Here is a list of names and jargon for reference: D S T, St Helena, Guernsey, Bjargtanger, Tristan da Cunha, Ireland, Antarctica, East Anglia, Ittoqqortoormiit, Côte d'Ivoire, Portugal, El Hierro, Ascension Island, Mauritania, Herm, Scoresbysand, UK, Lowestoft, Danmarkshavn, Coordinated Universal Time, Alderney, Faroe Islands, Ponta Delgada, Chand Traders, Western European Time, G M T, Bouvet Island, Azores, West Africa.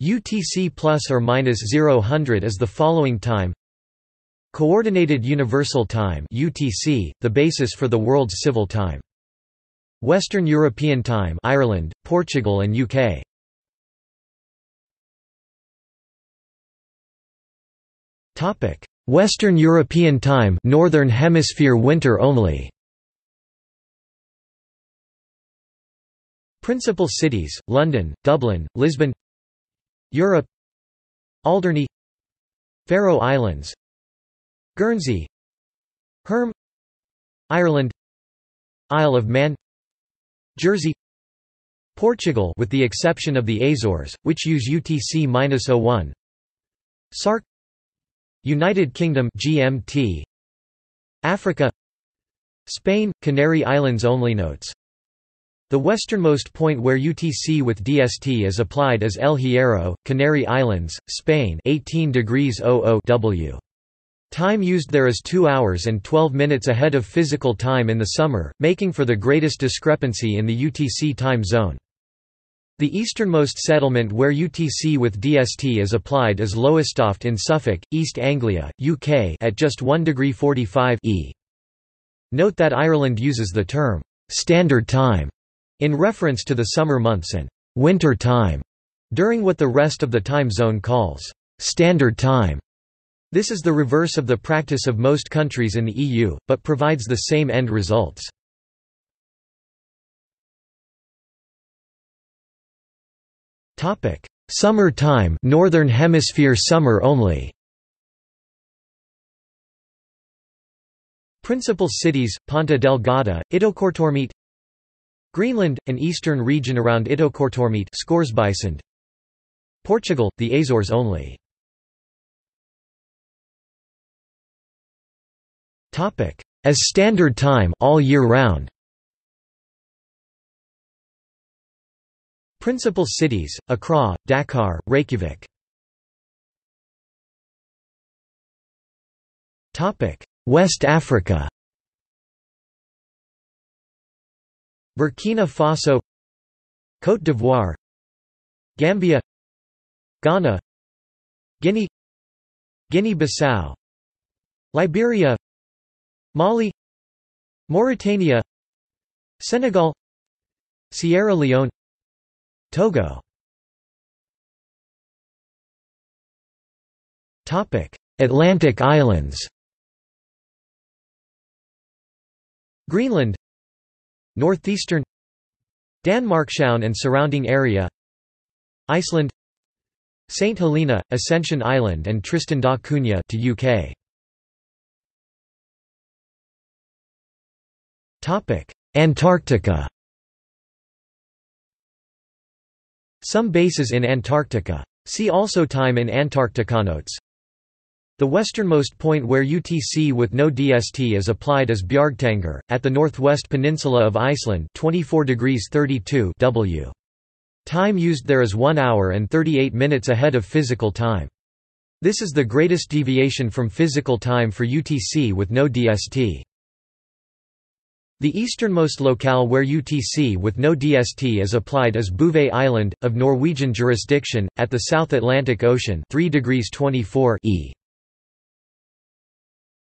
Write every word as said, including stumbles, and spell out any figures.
U T C plus or minus zero hundred is the following time: Coordinated Universal Time (U T C), the basis for the world's civil time; Western European Time, Ireland, Portugal, and U K. Topic: Western European Time, Northern Hemisphere, winter only. Principal cities: London, Dublin, Lisbon. Europe: Alderney, Faroe Islands, Guernsey, Herm, Ireland, Isle of Man, Jersey, Portugal with the exception of the Azores, which use U T C minus zero one, Sark, United Kingdom G M T, Africa, Spain, Canary Islands only. Notes: the westernmost point where U T C with D S T is applied is El Hierro, Canary Islands, Spain, eighteen degrees zero zero W. Time used there is two hours and twelve minutes ahead of physical time in the summer, making for the greatest discrepancy in the U T C time zone. The easternmost settlement where U T C with D S T is applied is Lowestoft in Suffolk, East Anglia, U K, at just one degree forty-five E. Note that Ireland uses the term standard time in reference to the summer months and winter time during what the rest of the time zone calls standard time. This is the reverse of the practice of most countries in the E U, but provides the same end results. Topic: Summer time, Northern Hemisphere summer only. Principal cities: Ponta Delgada, Ittoqqortoormiit, Greenland, an eastern region around Ittoqqortoormiit, Scoresbysand, Portugal, the Azores only. Topic: as standard time, all year round. Principal cities: Accra, Dakar, Reykjavik. Topic: West Africa. Burkina Faso, Côte d'Ivoire, Gambia, Ghana, Guinea, Guinea-Bissau, Liberia, Mali, Mauritania, Senegal, Sierra Leone, Togo. Topic: Atlantic Islands. Greenland, northeastern Danmarkshavn and surrounding area, Iceland, St Helena, Ascension Island and Tristan da Cunha to U K. Topic: Antarctica. Some bases in Antarctica. See also time in Antarctica. Notes: the westernmost point where U T C with no D S T is applied is Bjargtanger, at the northwest peninsula of Iceland, twenty-four degrees thirty-two W. Time used there is one hour and thirty-eight minutes ahead of physical time. This is the greatest deviation from physical time for U T C with no D S T. The easternmost locale where U T C with no D S T is applied is Bouvet Island, of Norwegian jurisdiction, at the South Atlantic Ocean, three degrees twenty-four E.